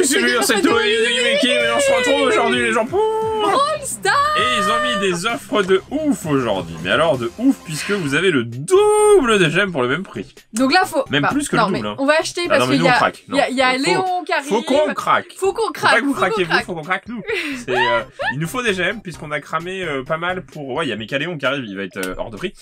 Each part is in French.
oui, c'est lui, c'est toi, mais on se retrouve aujourd'hui, les gens. Brawl Stars. Et ils ont mis des offres de ouf aujourd'hui. Mais alors de ouf, puisque vous avez le double de gemmes pour le même prix. Donc là, faut. Même plus que le double. On va acheter parce qu'il y a Léon qui arrive. Faut qu'on craque. Faut qu'on craque. Faut qu'on craque, nous. Il nous faut des gemmes, puisqu'on a cramé pas mal pour. Ouais, il y a Mecha Léon qui arrive, il va être hors de prix.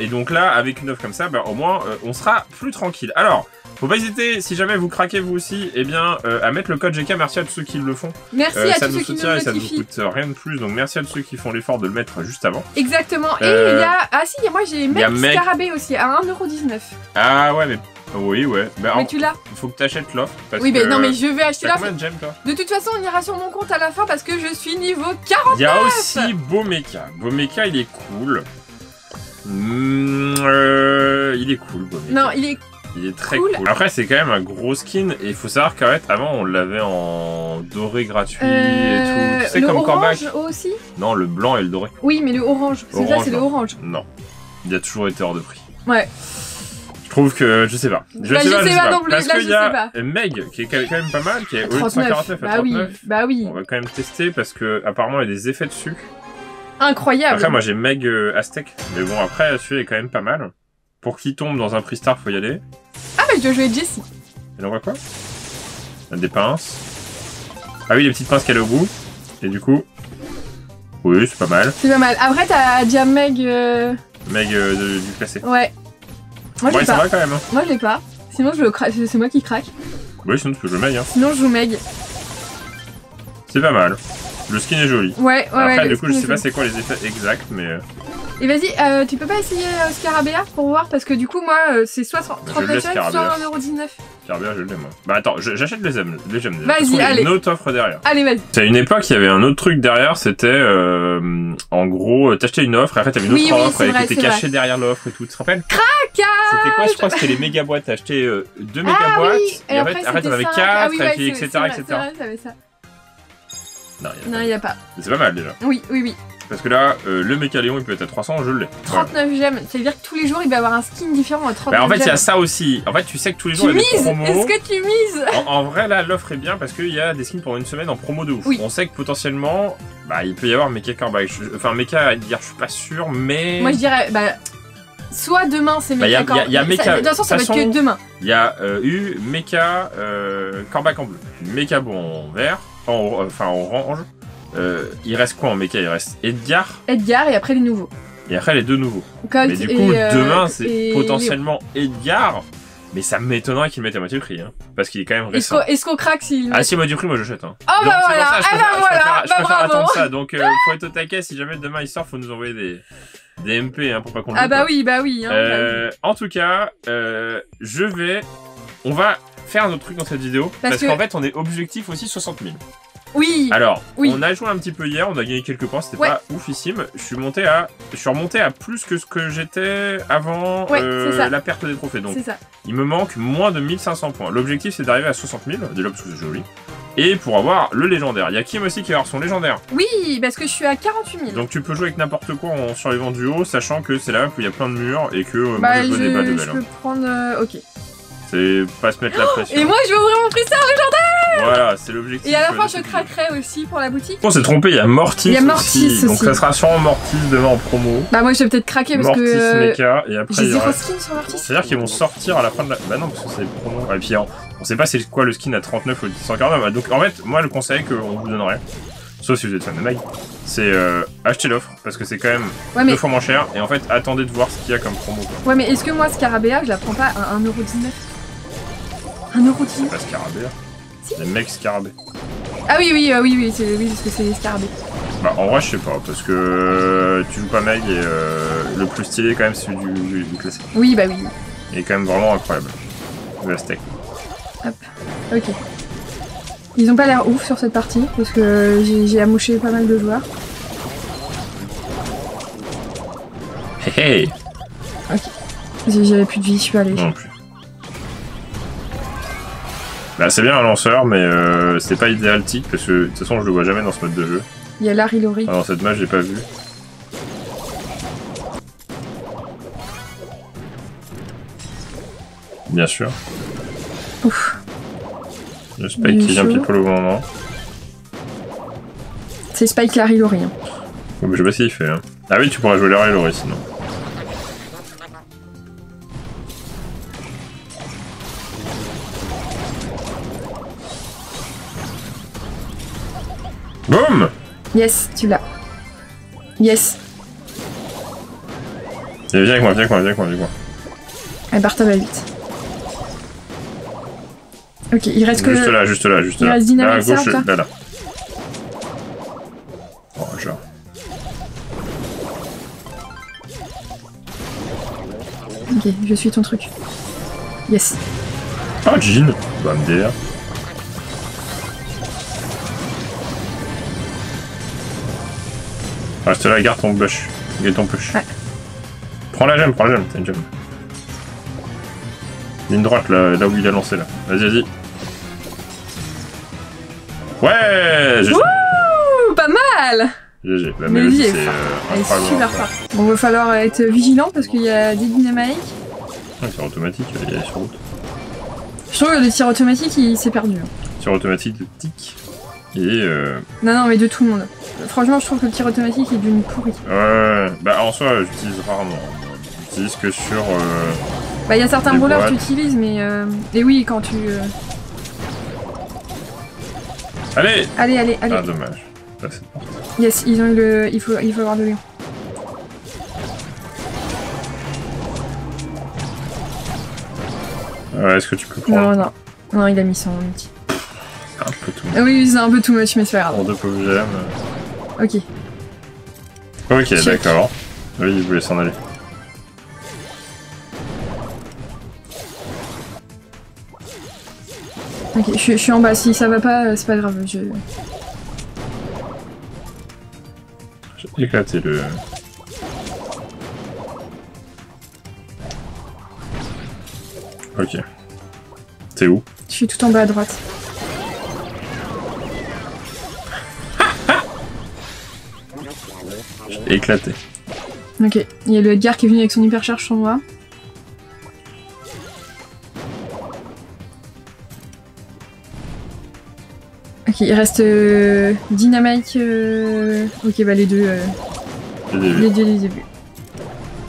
Et donc là, avec une offre comme ça, au moins, on sera plus tranquille. Alors, faut pas hésiter, si jamais vous craquez vous aussi, eh bien, à mettre le code GK. Merci à tous ceux qui le font. Merci à tous ceux qui le font. Ça nous soutient et ça nous coûte rien de plus. Donc merci à tous ceux qui font l'effort de le mettre juste avant. Exactement. Et il y a. Ah si, moi j'ai Meg Scarabée aussi à 1,19 €. Ah ouais, mais. Oui, ouais. Bah, mais tu l'as. Il faut que tu achètes l'offre. Oui, mais non, mais je vais acheter l'offre. De toute façon, on ira sur mon compte à la fin parce que je suis niveau 49. Il y a aussi Bo Mecha. Bo Mecha, il est cool. Il est cool, Bo Mecha. Non, il est très cool. Après, c'est quand même un gros skin. Et il faut savoir qu'avant, on l'avait en doré gratuit et tout. Tu sais, comme Corbac. Le orange aussi ? Non, le blanc et le doré. Oui, mais le orange. Celui-là, c'est le orange. Non. Il a toujours été hors de prix. Ouais. Je trouve que je sais pas. Je sais pas non plus. Parce qu'il y a Meg qui est quand même pas mal, qui est 39 à 39. Bah oui. On va quand même tester parce que apparemment il y a des effets dessus. Incroyable. Après moi j'ai Meg Aztec, mais bon après celui-là est quand même pas mal. Pour qu'il tombe dans un prix star faut y aller. Ah mais je dois jouer Jessie. Elle envoie quoi? Des pinces. Ah oui les petites pinces qu'elle a au bout. Et du coup, oui c'est pas mal. C'est pas mal. Après t'as déjà Meg. Meg du classé. Ouais. Moi, ouais, ça va quand même. Hein. Moi, je l'ai pas. Sinon, c'est moi qui craque. Oui, sinon, tu peux jouer Meg. Hein. Sinon, je joue Meg. C'est pas mal. Le skin est joli. Ouais, ouais, après, ouais, du coup, je sais pas c'est quoi les effets exacts, mais. Et vas-y, tu peux pas essayer Scarabea pour voir? Parce que du coup, moi, c'est soit 39 soit 1,19 €. Scarabea, je l'ai, moi. Bah attends, j'achète les gemmes. Vas-y, allez. Il y a une autre offre derrière. Allez, vas-y. C'est à une époque, il y avait un autre truc derrière, c'était en gros, t'achetais une offre, et après, t'avais une autre offre, et t'étais caché derrière l'offre et tout. Tu te rappelles? Craquage! C'était quoi? Je crois que c'était les méga boîtes. T'as acheté 2 méga boîtes, et après, t'en avais 4, etc. Non, il n'y a pas. C'est pas mal déjà. Oui, oui, oui. Parce que là, le Mecha Léon il peut être à 300, je l'ai. 39 gemmes, ça veut dire que tous les jours il va avoir un skin différent à 39 gemmes. Bah en fait, il y a ça aussi. En fait, tu sais que tous les jours il y a des promos. Est-ce que tu mises ? En vrai, là, l'offre est bien parce qu'il y a des skins pendant une semaine en promo de ouf. Oui. On sait que potentiellement, bah, il peut y avoir Mecha Corbac. Enfin, Mecha, je suis pas sûr, mais. Moi, je dirais, bah. Soit demain c'est Mecha Corbac. De toute façon, ça va être que demain. Il y a eu Mecha Corbac en bleu. Mecha bon en vert. Enfin, en orange. Il reste quoi en méca? Il reste Edgar. Edgar et après les nouveaux. Et après les deux nouveaux. Mais du coup, demain, c'est potentiellement Edgar. Mais ça m'étonnerait qu'il mette à moitié prix. Hein, parce qu'il est quand même récent. Est-ce qu'on craque s'il. Ah, si, à moitié prix, moi j'achète. Hein. Oh, donc, bah voilà. Ça, je préfère attendre ça. Donc, faut être au taquet. Si jamais demain il sort, faut nous envoyer des MP hein, pour pas qu'on le. Ah, bah oui, bah oui. Hein, en tout cas, on va faire notre truc dans cette vidéo. Parce qu'en fait, on est objectif aussi 60 000. Oui. Alors, on a joué un petit peu hier, on a gagné quelques points, c'était pas oufissime. Je suis remonté à plus que ce que j'étais avant la perte des trophées. Donc, il me manque moins de 1500 points. L'objectif, c'est d'arriver à 60 000, déjà parce que c'est joli. Et pour avoir le légendaire. Il y a KIM aussi qui va avoir son légendaire. Oui, parce que je suis à 48 000. Donc tu peux jouer avec n'importe quoi en survivant du haut, sachant que c'est la map où il y a plein de murs et que moi, je veux des balles de belles. Je peux prendre... Ok. C'est pas se mettre la pression. Et moi, je vais ouvrir mon freestyle légendaire. Voilà, c'est l'objectif. Et à la fin, je craquerai aussi pour la boutique. On s'est trompé, il y a Mortis. Il y a Mortis aussi. Donc ça sera sûrement Mortis demain en promo. Bah, moi je vais peut-être craquer parce Mortis, que. Mortis, Mecha, et après. J'ai zéro skin sur Mortis. C'est-à-dire qu'ils vont sortir à la fin de la. Bah non, parce que c'est les promos. Et puis on sait pas c'est quoi le skin à 39 ou 149. Donc en fait, moi le conseil qu'on vous donnerait, sauf si vous êtes fan de Meg, c'est acheter l'offre parce que c'est quand même deux fois moins cher. Et en fait, attendez de voir ce qu'il y a comme promo. Quoi. Ouais, mais est-ce que moi, Scarabea, je la prends pas à 1,19 €? 1,19 €? Pas Scarabea. Les mecs scarabées. Ah oui, oui, oui, parce que c'est les scarabées. Bah, en vrai, je sais pas, parce que tu joues pas Meg et le plus stylé, quand même, c'est celui du classique. Oui, bah oui. Il est quand même vraiment incroyable. Le Aztec. Hop, ok. Ils ont pas l'air ouf sur cette partie, parce que j'ai amouché pas mal de joueurs. Hey, hey. Ok. J'avais plus de vie, je suis allé. Non plus. Bah, c'est bien un lanceur, mais c'est pas idéal Tic, parce que de toute façon je le vois jamais dans ce mode de jeu. Il y a Larry Lawrie. Ah, dans cette match, je l'ai pas vu. Bien sûr. Ouf. Le Spike qui vient pile poil au bon moment. C'est Spike Larry Lawrie. Hein. Oh, mais je sais pas s'il fait. Hein. Ah oui, tu pourras jouer Larry Lawrie sinon. Boum! Yes, tu l'as. Yes. Et viens avec moi, viens avec moi, viens avec moi, viens avec moi. Ah, Bartaba vite. Ok, il reste que... Juste là, juste là, juste là. Il reste Dina à gauche, là, là. Oh, genre. Ok, je suis ton truc. Yes. Ah, oh, Gene! Bah, me dire. Reste là, garde ton blush. Et ton push. Ouais. Prends la gemme, t'as une gemme. Ligne droite, là, là où il a lancé, là. Vas-y, vas-y. Ouais! GG. Wouh! Pas mal! GG. La mélodie est super forte. Bon, il va falloir être vigilant parce qu'il y a des dynamiques. Ouais, tir automatique, il y a sur route. Je trouve que le tir automatique, il s'est perdu. Tir automatique de Tic. Et non, non, mais de tout le monde. Franchement, je trouve que le tir automatique est d'une pourrie. Ouais, bah en soi, j'utilise rarement. J'utilise que sur... Bah il y a certains brawlers que tu utilises, mais... Et oui, quand tu... Allez! Allez, allez, allez. Ah, dommage. Là, c'est parti. Yes, ils ont eu le... Il faut avoir de Léon. Est-ce que tu peux prendre... Non, non. Non, il a mis son outil. Un peu too much. Oui, c'est un peu too much, mais c'est pas grave. Pour deux pauvres gemmes. Ok. Ok, d'accord. Oui, il voulait s'en aller. Ok, je suis en bas. Si ça va pas, c'est pas grave. J'ai éclaté le... Ok. T'es où? Je suis tout en bas à droite. Éclaté. Ok, il y a le Edgar qui est venu avec son hypercharge sur moi. Ok, il reste Dynamite. Ok, bah les deux. Les deux du début.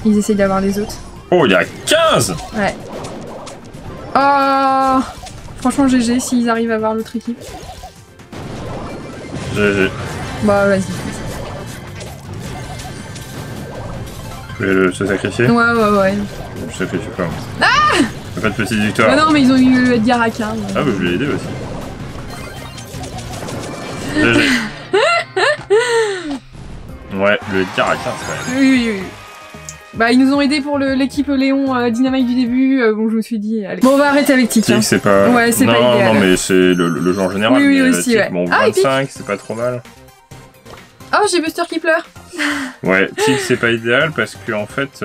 Ils essayent d'avoir les autres. Oh, il y a 15! Ouais. Oh! Franchement, GG s'ils arrivent à voir l'autre équipe. GG. Bah, vas-y. Je vais se sacrifier. Ouais, ouais, ouais. Je sacrifie pas. Ah! J'ai pas de petite victoire. Mais non, mais ils ont eu le Edgar à 15. Ah, bah je l'ai aidé aussi. GG. Ouais, le Edgar à 15 quand même. Oui, oui, oui. Bah, ils nous ont aidés pour l'équipe Léon Dynamite du début. Bon, je me suis dit, allez. Bon, on va arrêter avec Tic. Hein. C'est pas. Ouais, c'est pas idéal. Non, non, mais c'est le genre général. Oui, oui, mais, aussi, Tic, ouais. Bon, ah, 25, c'est pas trop mal. Oh, j'ai Buster qui pleure. Ouais, Tic c'est pas idéal parce que en fait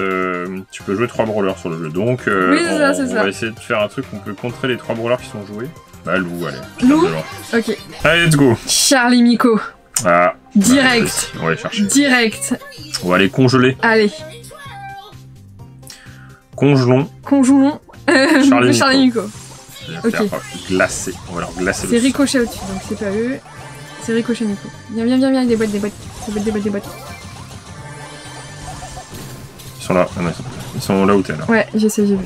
tu peux jouer 3 brawlers sur le jeu, donc oui, on va essayer de faire un truc où on peut contrer les 3 brawlers qui sont joués. Bah Lou, allez. Lou. Ok. Allez, let's go. Charlie Mico. Ah. Direct. Bah, on va aller chercher. Direct. On va aller congeler. Allez. Congelons. Congelons. Charlie Mico. Ok. Glacé. On va leur glacer. C'est Ricochet au-dessus, donc c'est pas eux. C'est Ricochet Mico. Viens, viens, viens, viens, des boîtes, des boîtes. Des boîtes. Ils sont là, ils sont là où t'es là. Ouais, je sais, j'ai vu.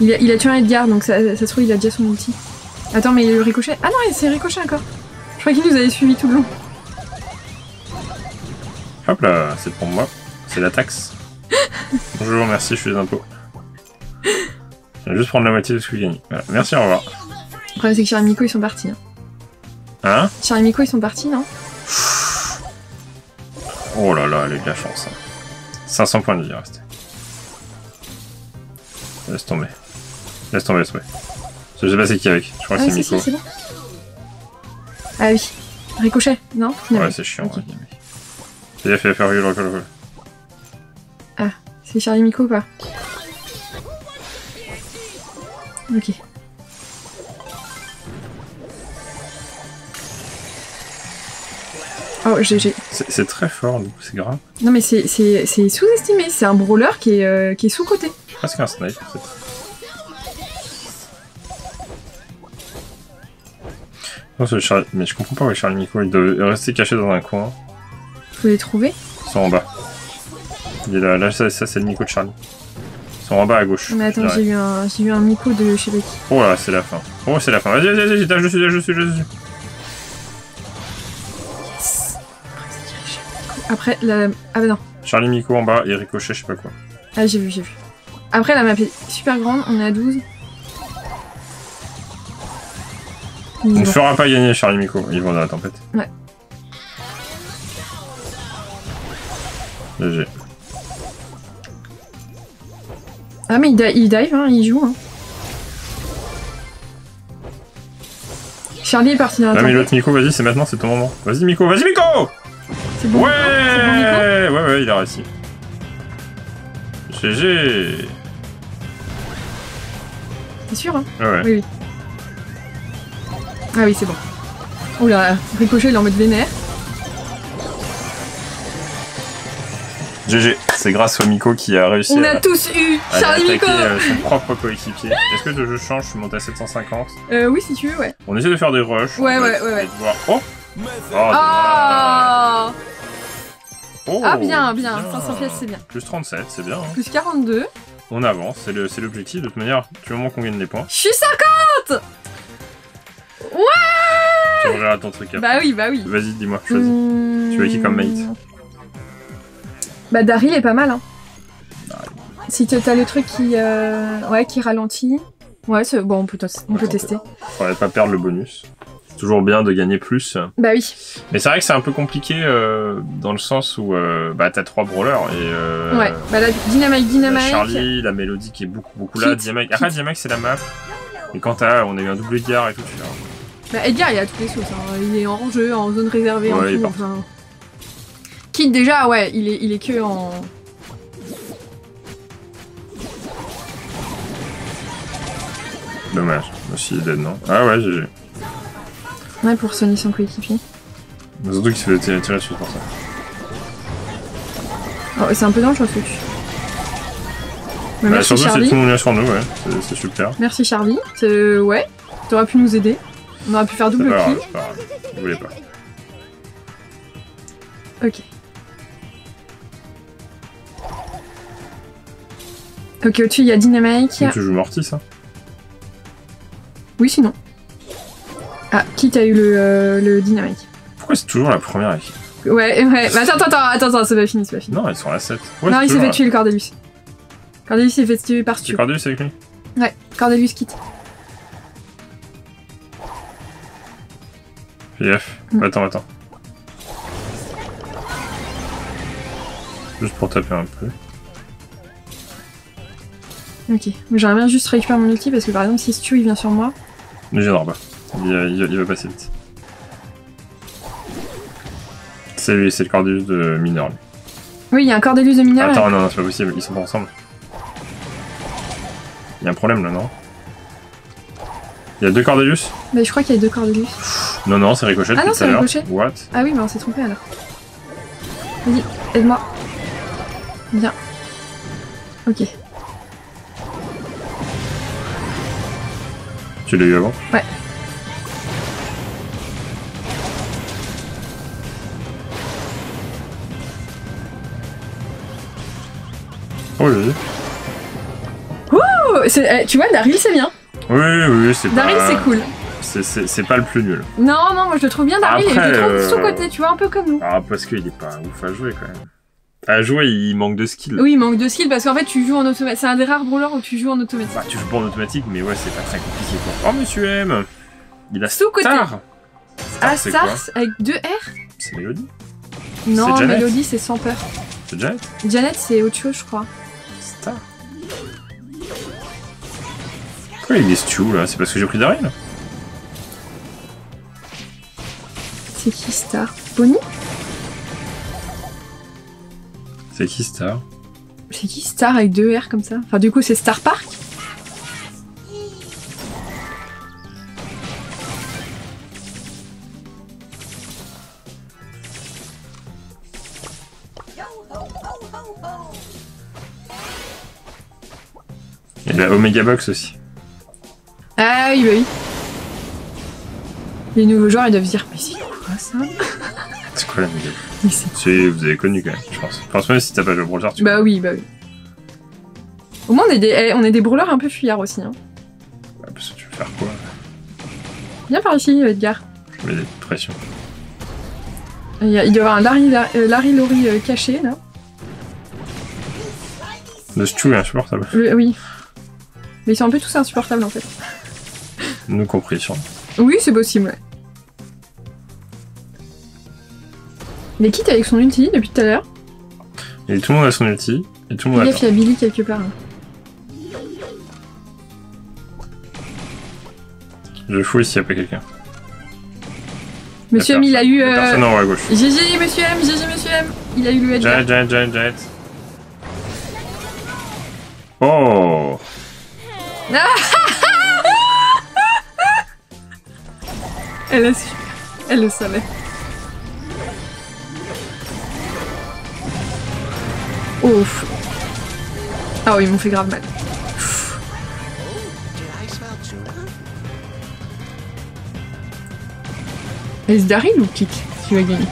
Il a tué un Edgar, donc ça se trouve, il a déjà son outil. Attends, mais le Ricochet. Ah non, c'est Ricochet encore. Je crois qu'il nous avait suivi tout le long. Hop là, c'est pour moi. C'est la taxe. Bonjour, merci, je suis des impôts. Je vais juste prendre la moitié de ce que j'ai gagné. Voilà. Merci, au revoir. Le problème, c'est que Charlie Mico, ils sont partis. Hein? Charlie Mico, ils sont partis, non? Oh là là, elle a eu de la chance. 500 points de vie, resté. Laisse tomber. Laisse tomber, laisse tomber. Je sais pas c'est qui avec. Je crois que c'est Mico. Si, bon. Ah oui. Ricochet, non? Ouais, c'est chiant. Okay. Ouais. Il a fait faire le recul. Ah, c'est Charlie Mico ou pas? Ok. Oh, GG. C'est très fort, c'est grave. Non, mais c'est sous-estimé. C'est un brawler qui est sous-côté. Presque un snipe, peut-être. Non, c'est Charlie... Mais je comprends pas où Charlie Mico, il doit rester caché dans un coin. Vous pouvez les trouver? Ils sont en bas. Il est là, ça c'est le Mico de Charlie. Ils sont en bas à gauche. Mais attends, j'ai eu un Mico de chez Becky. Oh là, c'est la fin. Oh, c'est la fin. Vas-y, vas-y, vas-y, je suis. Après, la... Ah bah non. Charlie Mico en bas et Ricochet, je sais pas quoi. Ah, j'ai vu. Après, la map est super grande, on est à 12. On ne fera pas gagner Charlie Mico, ils vont dans la tempête. Ouais. GG. Ah mais il dive, hein, il joue. Hein. Charlie est parti dans la tempête. Ah mais l'autre Mico, vas-y, c'est maintenant, c'est ton moment. Vas-y Mico, C'est bon, ouais, c'est bon, Mico. Ouais, il a réussi. GG. T'es sûr, hein? Ouais. Oui. Ah oui, c'est bon. Oula, Ricochet, il est en mode vénère. GG, c'est grâce au Mico qui a réussi à... On a tous eu Charlie Mico, son propre coéquipier. Est-ce que je change? Je suis monté à 750. Oui, si tu veux, ouais. On essaie de faire des rushs. Ouais. Oh, ah bien. 500 pièces, c'est bien. Plus 37, c'est bien. Hein. Plus 42. On avance, c'est l'objectif. De toute manière, du moment qu'on gagne des points... Je suis 50. Ouais. Tu reverras ton truc après. Bah oui. Vas-y, dis-moi, choisis. Tu veux qui comme mate? Bah Darryl est pas mal, hein. Si t'as le truc qui ralentit... Ouais, bon, on peut tester. Faudrait pas perdre le bonus. C'est toujours bien de gagner plus. Bah oui. Mais c'est vrai que c'est un peu compliqué dans le sens où bah, t'as 3 brawlers et... Ouais, bah la Dynamite... La Charlie, la Mélodie qui est beaucoup là, Dynamite... Après, Dynamite c'est la map. Et quand on a eu un double Edgar et tout, tu vois. Bah Edgar, il a toutes les sauces, hein. Il est en jeu, en zone réservée, ouais, en tout, enfin... Kit déjà, ouais, il est que en... Dommage, aussi il est dead, non? Ah ouais, GG. Ouais, pour Sony son coéquipier. Surtout qu'il se fait tirer dessus pour ça. Oh, c'est un peu dangereux ce truc. Bah, surtout c'est tout le monde sur nous, ouais, c'est super. Merci Charlie, ouais, t'aurais pu nous aider. On aurait pu faire double kill. C'est pas grave, je voulais pas. Ok, au-dessus il y a Dynamite. Donc, tu joues Mortis, hein? Oui, sinon. Ah, qui t'a eu le Dynamite? Pourquoi c'est toujours la première équipe? Ouais. Mais attends, c'est pas fini. Non, ils sont à 7. Ouais, non, il s'est fait tuer le Cordelius. Cordelius s'est fait tuer par Stu. Cordelius avec lui? Ouais, Cordelius quitte. F. Attends. Juste pour taper un peu. Ok, j'aimerais bien juste récupérer mon ulti parce que par exemple si Stu il vient sur moi... Mais j'ai pas. Il va passer vite. C'est lui, c'est le Cordelius de Mineral. Oui, il y a un Cordelius de Mineral. Attends, non, c'est pas possible, ils sont pas ensemble. Il y a un problème là, non? Il y a 2 Cordelius? Bah je crois qu'il y a 2 Cordelius. Non, c'est Ricochet. Ah non, c'est Ricochet. What? Ah oui, mais on s'est trompé alors. Vas-y, aide-moi. Bien. Ok. Tu l'as eu avant? Ouais. Oh, j'ai vu. Ouh, tu vois, Darryl c'est bien. Oui, c'est Darryl pas... c'est cool. C'est pas le plus nul. Non, moi je le trouve bien, Darryl. Après, il est trop sous-côté, tu vois, un peu comme nous. Ah, parce qu'il est pas ouf à jouer quand même. À jouer, il manque de skill. Oui, il manque de skill parce qu'en fait, tu joues en automatique. C'est un des rares brawlers où tu joues en automatique. Bah, tu joues pas en automatique, mais ouais, c'est pas très compliqué quoi. Oh, Monsieur M, il a sous-côté. Stars avec 2 R. C'est Mélodie? Non, Mélodie, c'est sans peur. C'est Janet? Janet, c'est autre chose, je crois. Star. Pourquoi il est Stu là? C'est parce que j'ai pris Darryl? C'est qui Star? Bonnie? C'est qui Starr? C'est qui Starr avec 2 R comme ça? Enfin du coup c'est Starr Park? Et la Omega Box aussi. Ah oui. Les nouveaux joueurs, ils doivent dire, mais c'est quoi ça? C'est quoi la musique? Vous avez connu quand même, je pense. Enfin, même si t'as pas joué au Brawl Stars, tu vois. Bah oui, bah oui. Au moins, on est des brawlers un peu fuyards aussi. Hein. Bah, parce que tu veux faire quoi? Viens par ici, Edgar. Je mets des pressions. Il doit y avoir un Larry Lawrie caché, là. Le Stu est insupportable. Oui. Mais ils sont un peu tous insupportables, en fait. Nous compris, sûrement. Oui, c'est possible, ouais. Mais Kit avec son ulti depuis tout à l'heure. Et tout le monde a son ulti. Et tout le monde a. Gaffe, il y a Billy quelque part. Hein. Je fouille s'il n'y a pas quelqu'un. Monsieur M, il a eu. Personne en haut à gauche. GG, monsieur M, GG, monsieur M. Il a eu le Edgar. Giant. Oh! Elle a su. Elle le savait. Ouf. Ah oui, ils m'ont fait grave mal. Pff. Est-ce Darryl ou Tic qui va gagner?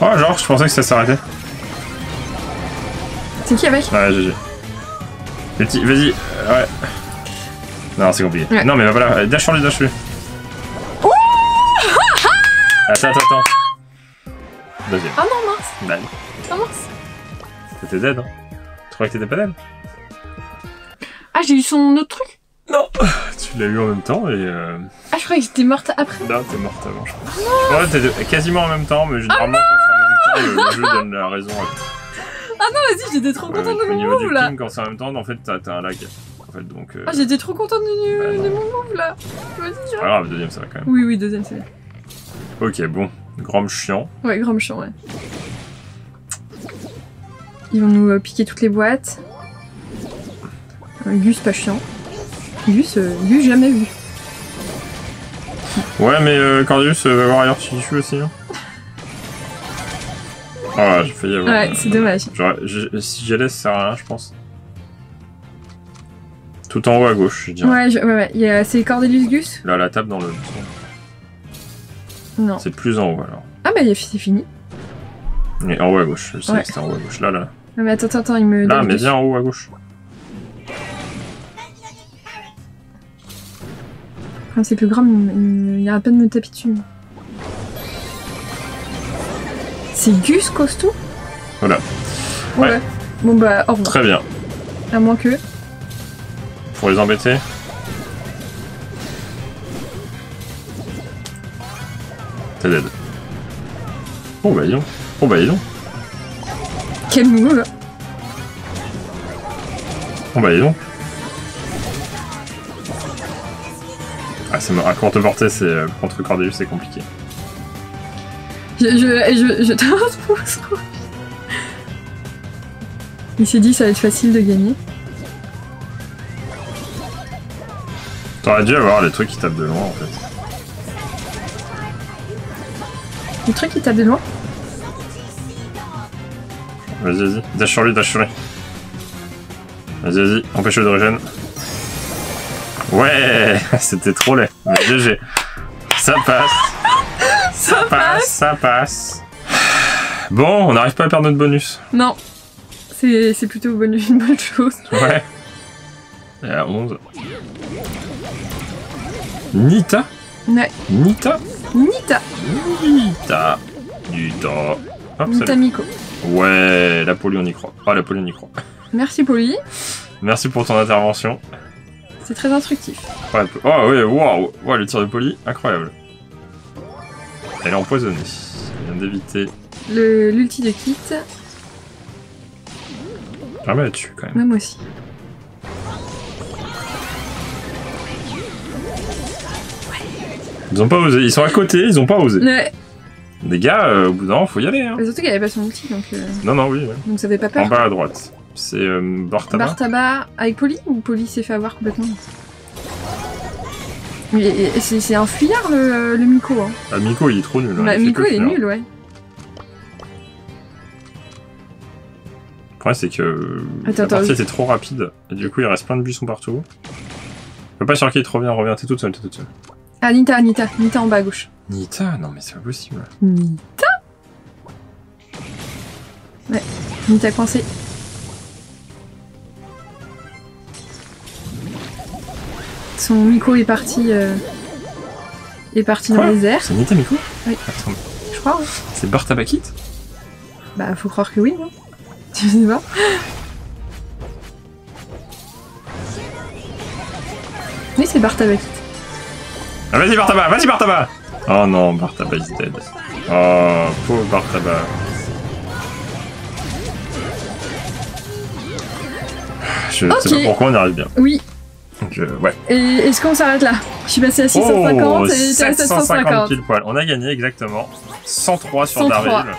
Oh, genre, je pensais que ça s'arrêtait. C'est qui avec? Ouais, GG. Vas-y, ouais. Non, c'est compliqué. Ouais. Non, mais voilà, dash sur lui. Attends. Deuxième. Ah non, mince. Dame. Ah mince. T'étais dead, hein. Tu crois que t'étais pas dead? Ah, j'ai eu son autre truc? Non. Tu l'as eu en même temps et... Ah, je croyais que j'étais morte après. Non, t'es morte avant, je pense. Ah, ouais, t'étais quasiment en même temps, mais généralement, quand c'est en même temps, le jeu donne la raison. Ah non, vas-y, j'étais trop contente de mon move, là. Quand c'est en même temps, en fait, t'as un lag. En fait, donc, Ah, j'étais trop contente de mon move, là. Vas-y, genre. Ah grave, deuxième, ça va quand même. Oui, deuxième, c'est vrai. Ok, bon. Grom chiant. Ouais, Grom chiant, ouais. Ils vont nous piquer toutes les boîtes. Gus, pas chiant. Gus, jamais vu. Ouais, mais Cordelius va voir ailleurs si tu veux aussi. Hein. Ah, j'ai failli avoir... Ouais, c'est dommage. Genre, si j'y allais, ça sert à rien, je pense. Tout en haut à gauche, je dirais. Ouais, ouais. C'est Cordelius Gus. Là, la table dans le... Non. C'est plus en haut alors. Ah bah c'est fini. Mais en haut à gauche, je sais que c'était en haut à gauche. Là. Ah mais attends, il me... Là, mais viens en haut à gauche. Ah, c'est que Grom, il arrête pas de me taper dessus. C'est Gus costaud. Voilà. Ouais. Bon bah, au revoir. Très bien. À moins que... Pour les embêter. T'es dead. Oh bah dis donc. Quel move là. Oh bah dis donc. Ah c'est à courte portée, c'est contre Cordelius c'est compliqué. Je t'arrête pour ça. Il s'est dit ça va être facile de gagner. T'aurais dû avoir les trucs qui tapent de loin en fait. Le truc qui tape de loin. Vas-y. Dash sur lui. Vas-y. Empêche le de régène. Ouais. C'était trop laid. Mais GG. Ça passe. Bon, on n'arrive pas à perdre notre bonus. Non. C'est plutôt une bonne chose. Ouais. Et à 11. Nita. Ouais. Nita. Hop, Nita Mico. Ouais, la Polly on y croit. Ah, la Polly on y croit. Merci Polly. Merci pour ton intervention. C'est très instructif. Ouais, oh ouais, waouh, wow, le tir de Polly, incroyable. Elle est empoisonnée. Elle vient d'éviter. L'ulti de Kit. Ah bah elle tue quand même. Ouais, moi aussi. Ils ont pas osé, ils sont à côté, ils ont pas osé. Ouais. Les gars, au bout d'un moment, faut y aller. Hein. Mais surtout qu'elle avait pas son outil, donc. Non, oui. Ouais. Donc ça fait pas peur. En bas à droite, c'est Bartaba. Bartaba avec Polly ou Polly s'est fait avoir complètement. C'est un fuyard le Mico. Hein. Ah, Mico, il est trop nul. Hein. Bah, Mico, il est nul, ouais. Le problème, c'est que la partie était trop rapide. Et du coup, il reste plein de buissons partout. Je peux pas sur qui il te revient. Reviens, t'es toute seule, t'es toute seule. Ah, Nita, Nita, Nita en bas à gauche. Nita, non mais c'est pas possible. Nita. Ouais, Nita coincée. Son Mico est parti dans les airs. C'est Nita Mico? Oui. Attends. Je crois. Hein. C'est Bartaba Kit? Bah, faut croire que oui, non? Tu sais pas. Oui, c'est Bartaba Kit. Ah, vas-y Bartaba, vas-y Bartaba. Oh non, Bartaba is dead. Oh, pauvre Bartaba. Je sais pas pourquoi on y arrive bien. Oui. Donc, ouais. Et est-ce qu'on s'arrête là? Je suis passé à 650 et t'es à 750 pile poil. On a gagné exactement 103 sur Darryl.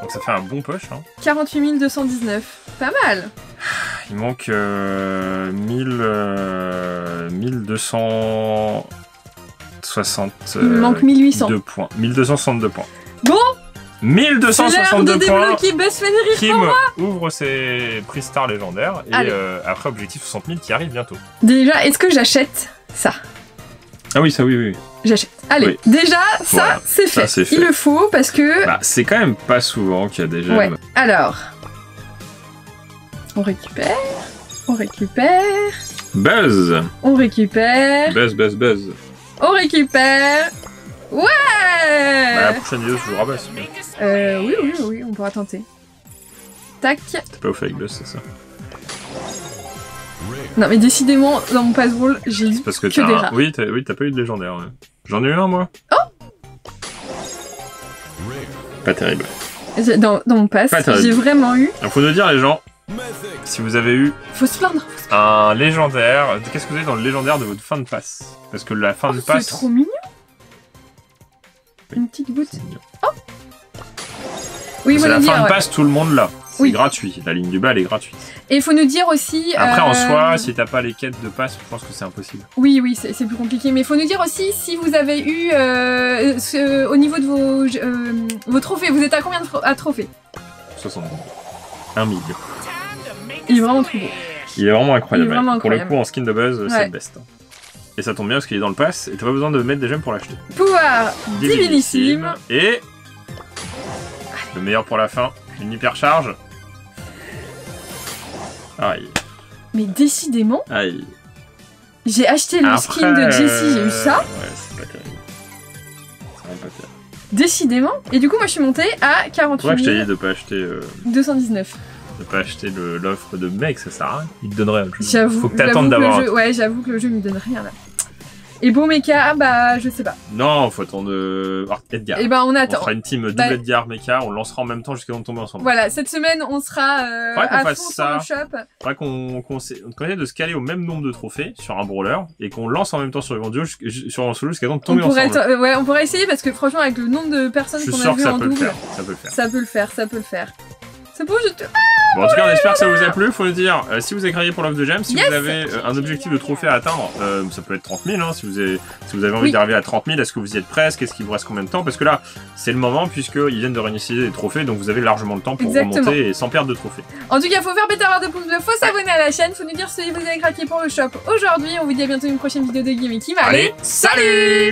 Donc ça fait un bon push. Hein. 48 219. Pas mal. Il manque 1262 points. Il manque 1800. 1262 points. Bon 1262 points. KIM ouvre ses prix Star légendaires. Et après, objectif 60 000 qui arrive bientôt. Déjà, est-ce que j'achète ça? Ah oui, ça, oui, oui. J'achète. Allez, oui. Déjà, ça, voilà, c'est fait. Il le faut parce que... Bah, c'est quand même pas souvent qu'il y a des gemmes. Ouais. Alors... On récupère, on récupère... Buzz! On récupère... Buzz, buzz, buzz. On récupère... Ouais! Bah, la prochaine vidéo, je vous rabasse. Oui, oui, oui, on pourra tenter. Tac. T'es pas ouf avec Buzz, c'est ça? Non, mais décidément, dans mon pass roll, j'ai eu que des rats. Oui, t'as pas eu de légendaire. Ouais. J'en ai eu un, moi. Oh! Pas terrible. Dans mon pass, j'ai vraiment eu... Il faut nous dire, les gens, si vous avez eu... Faut se plaindre. Un légendaire. Qu'est-ce que vous avez dans le légendaire de votre fin de passe? Parce que la fin de passe... C'est trop mignon. Une petite goutte. Oh. Oui, c'est la fin de passe, tout le monde l'a. C'est gratuit. La ligne du bas, elle est gratuite. Et il faut nous dire aussi... Après, en soi, si t'as pas les quêtes de passe, je pense que c'est impossible. Oui, oui, c'est plus compliqué. Mais il faut nous dire aussi si vous avez eu... au niveau de vos trophées, vous êtes à combien de trophées? 70. 1 million. Il est vraiment trop beau. Il est vraiment incroyable. Pour le coup, en skin de Buzz, c'est le best. Et ça tombe bien parce qu'il est dans le pass et t'as pas besoin de mettre des gemmes pour l'acheter. Pouvoir divinissime. Et le meilleur pour la fin, une hypercharge. Aïe. Mais décidément, j'ai acheté le skin de Jessie, j'ai eu ça. Ouais, c'est pas terrible. C'est vraiment pas terrible. Décidément. Et du coup, moi je suis montée à 48 000. Pourquoi je t'ai dit de pas acheter 219. De pas acheter l'offre de Meg, ça sert à rien. Il te donnerait un jeu. Faut que t'attendes d'avoir. Ouais, j'avoue que le jeu me donne rien là. Et Bo Mecha, bah je sais pas. Non, faut attendre Edgar. Et ben on attend. On fera une team double Edgar Mecha, on lancera en même temps jusqu'à tomber ensemble. Voilà, cette semaine on sera à fond sur le shop. Faudrait qu'on connaît de se caler au même nombre de trophées sur un brawler et qu'on lance en même temps sur le duo, sur un solo jusqu'à temps de tomber ensemble. Ouais, on pourrait essayer parce que franchement avec le nombre de personnes qu'on a vu en double, ça peut le faire. Ça peut le faire, ça peut le faire. C'est beau, je te... Bon, en tout cas, on espère que ça vous a plu. Faut le dire, si vous avez grillé pour l'offre de gemmes, si vous avez un objectif de trophée à atteindre, ça peut être 30 000. Hein, si vous avez envie d'arriver à 30 000, est-ce que vous y êtes presque? Est-ce qu'il vous reste combien de temps? Parce que là, c'est le moment, puisqu'ils viennent de réinitialiser les trophées, donc vous avez largement le temps pour remonter et sans perdre de trophées. En tout cas, faut faire bête à avoir de pouces bleus, faut s'abonner à la chaîne, faut nous dire si vous avez craqué pour le shop aujourd'hui. On vous dit à bientôt une prochaine vidéo de Game Kim. Allez, salut!